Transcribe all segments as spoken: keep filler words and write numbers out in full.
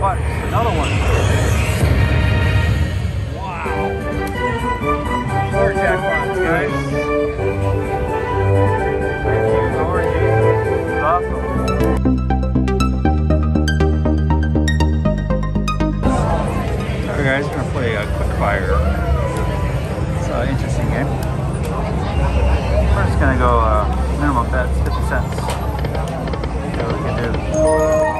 But another one. Wow. More jackpots, guys. Alright guys, we're gonna play a quick fire. It's an interesting game. We're just gonna go uh, minimum bets, fifty cents. See what we can do.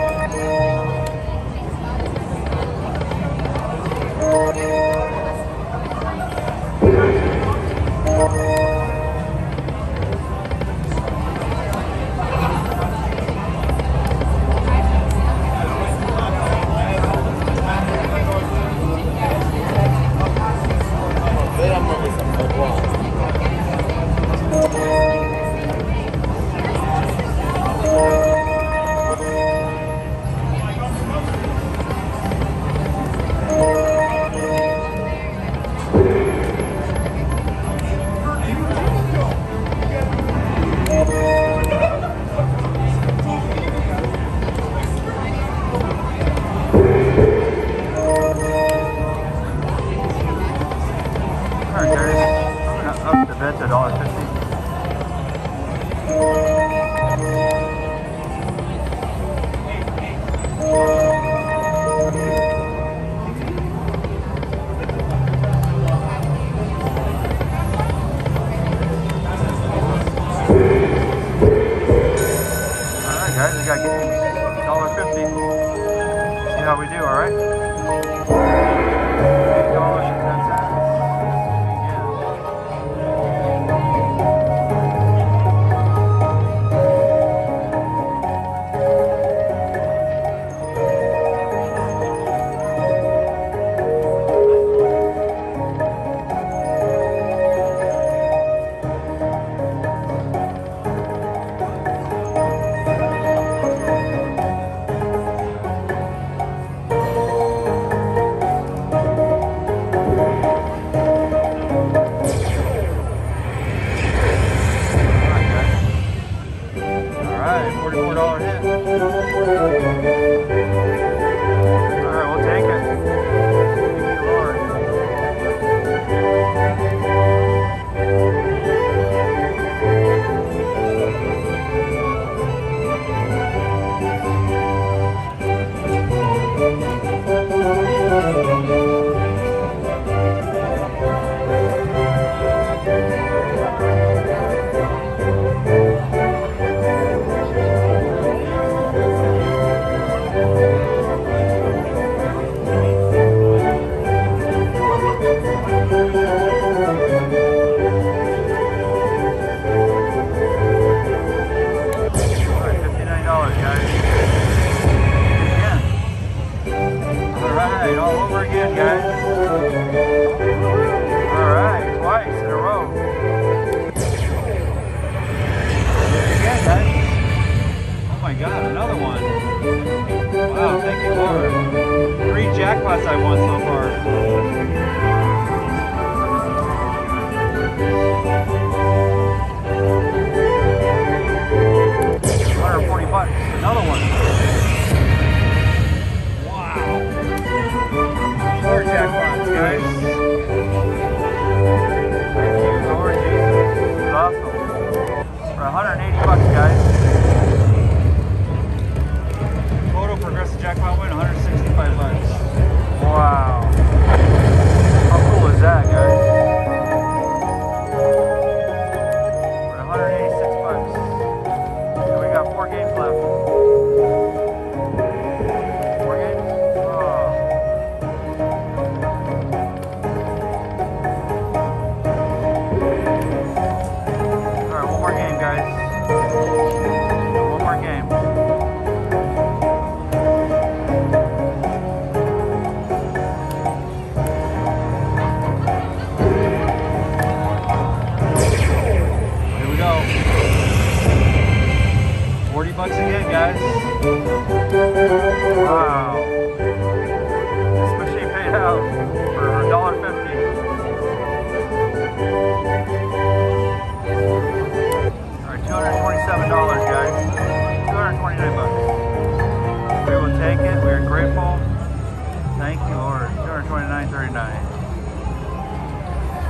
Thank you, Lord. two twenty-nine thirty-nine.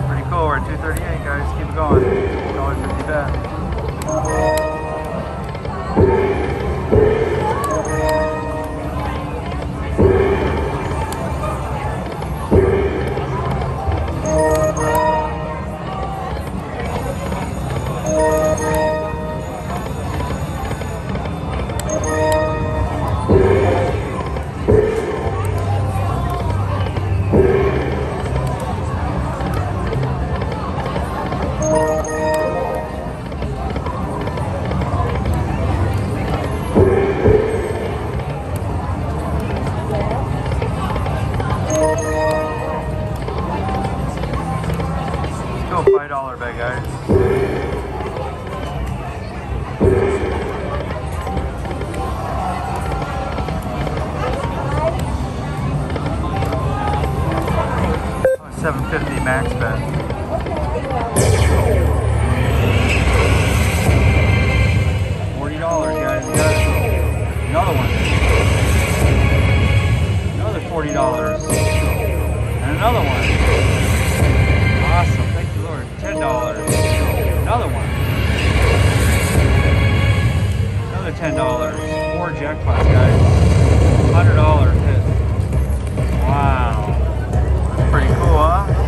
Pretty cool. We're at two thirty-eight, guys. Keep it going. one fifty back. seven fifty max bet. ten dollars, four jackpots, guys, one hundred dollar hit. Wow, pretty cool, huh?